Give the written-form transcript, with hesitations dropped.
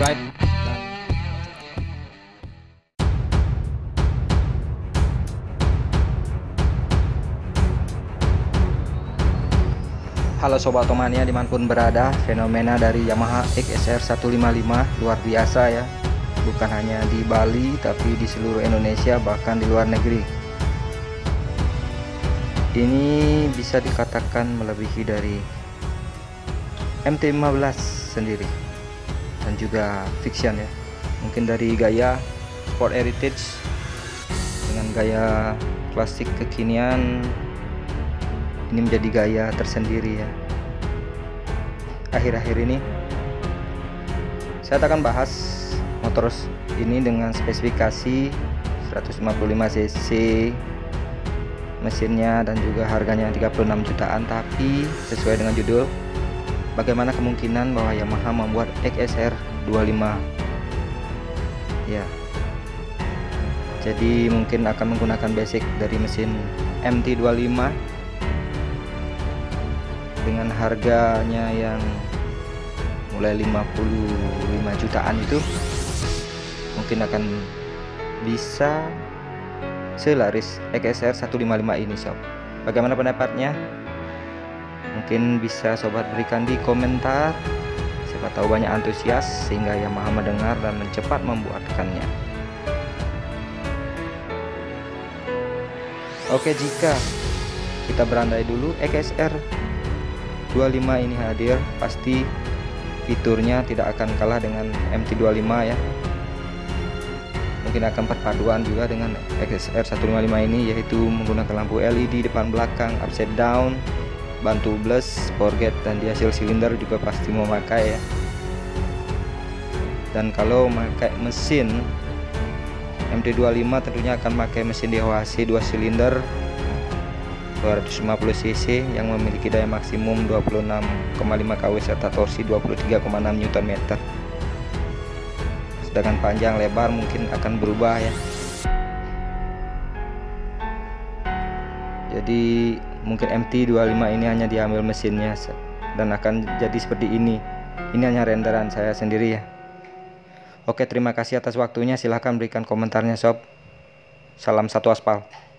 subscribe. Halo Sobat Otomania dimanapun berada, fenomena dari Yamaha XSR155 luar biasa ya. Bukan hanya di Bali tapi di seluruh Indonesia bahkan di luar negeri. Ini bisa dikatakan melebihi dari MT15 sendiri dan juga fiction ya. Mungkin dari gaya sport heritage dengan gaya klasik kekinian, ini menjadi gaya tersendiri ya. Akhir-akhir ini saya akan bahas motor ini dengan spesifikasi 155 cc, mesinnya, dan juga harganya 36 jutaan. Tapi sesuai dengan judul, bagaimana kemungkinan bahwa Yamaha membuat XSR25 ya. Jadi mungkin akan menggunakan basic dari mesin MT25 dengan harganya yang mulai 55 jutaan itu mungkin akan bisa selaris XSR155 ini sob. Bagaimana pendapatnya? Mungkin bisa sobat berikan di komentar. Siapa tahu banyak antusias sehingga Yamaha mendengar dan mencepat membuatkannya. Oke, jika kita berandai dulu XSR25 ini hadir, pasti fiturnya tidak akan kalah dengan MT25 ya. Mungkin akan perpaduan juga dengan XSR155 ini, yaitu menggunakan lampu LED depan belakang, upside down, ban tubeless, forget, dan di hasil silinder juga pasti memakai ya. Dan kalau memakai mesin MT25 tentunya akan memakai mesin DHC 2 silinder 250 cc yang memiliki daya maksimum 26,5 kW serta torsi 23,6 Nm. Sedangkan panjang lebar mungkin akan berubah ya. Jadi mungkin MT25 ini hanya diambil mesinnya dan akan jadi seperti ini. Ini hanya renderan saya sendiri ya. Oke, terima kasih atas waktunya. Silahkan berikan komentarnya sob. Salam satu aspal.